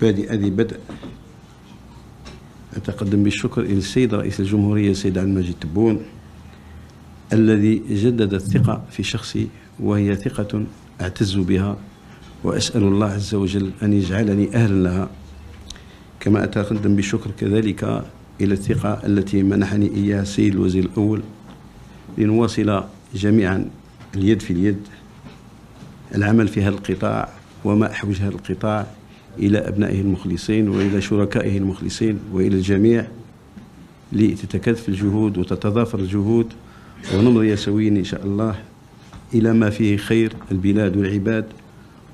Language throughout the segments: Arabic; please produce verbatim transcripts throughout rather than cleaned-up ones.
بادئ ذي بدء أتقدم بالشكر إلى السيد رئيس الجمهورية السيد عبد المجيد تبون الذي جدد الثقة في شخصي، وهي ثقة أعتز بها، وأسأل الله عز وجل أن يجعلني أهلا لها. كما أتقدم بالشكر كذلك إلى الثقة التي منحني إياها السيد الوزير الأول، لنواصل جميعا اليد في اليد العمل في هذا القطاع وما أحوج هذا القطاع إلى أبنائه المخلصين وإلى شركائه المخلصين وإلى الجميع، لتتكاتف الجهود وتتضافر الجهود ونمضي سويين إن شاء الله إلى ما فيه خير البلاد والعباد.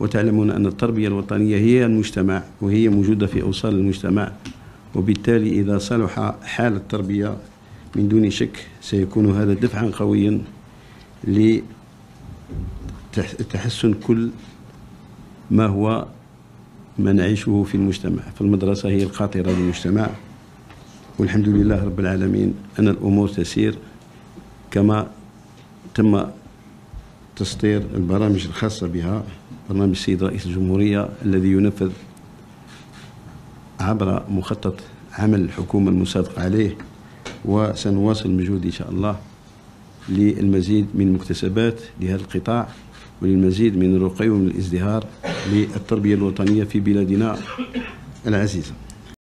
وتعلمون أن التربية الوطنية هي المجتمع، وهي موجودة في أوصال المجتمع، وبالتالي إذا صلح حال التربية من دون شك سيكون هذا دفعا قويا لتحسن كل ما هو ما نعيشه في المجتمع. فالمدرسة هي القاطرة للمجتمع، والحمد لله رب العالمين أن الأمور تسير كما تم تسطير البرامج الخاصة بها، برنامج السيد رئيس الجمهورية الذي ينفذ عبر مخطط عمل الحكومة المصادق عليه، وسنواصل المجهود إن شاء الله للمزيد من المكتسبات لهذا القطاع وللمزيد من الرقي ومن الازدهار للتربية الوطنية في بلادنا العزيزة.